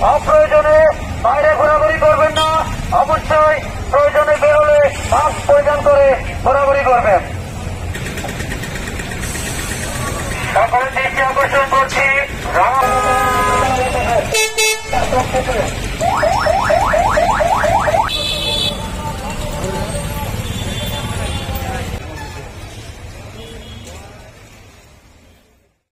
अप्रयोजने बाहरे घोराघुरी करबेन ना, अवश्य प्रयोजने बेर होले मास्क परिधान करे घोराघुरी करबेन। সকলের দৃষ্টি আকর্ষণ করছি।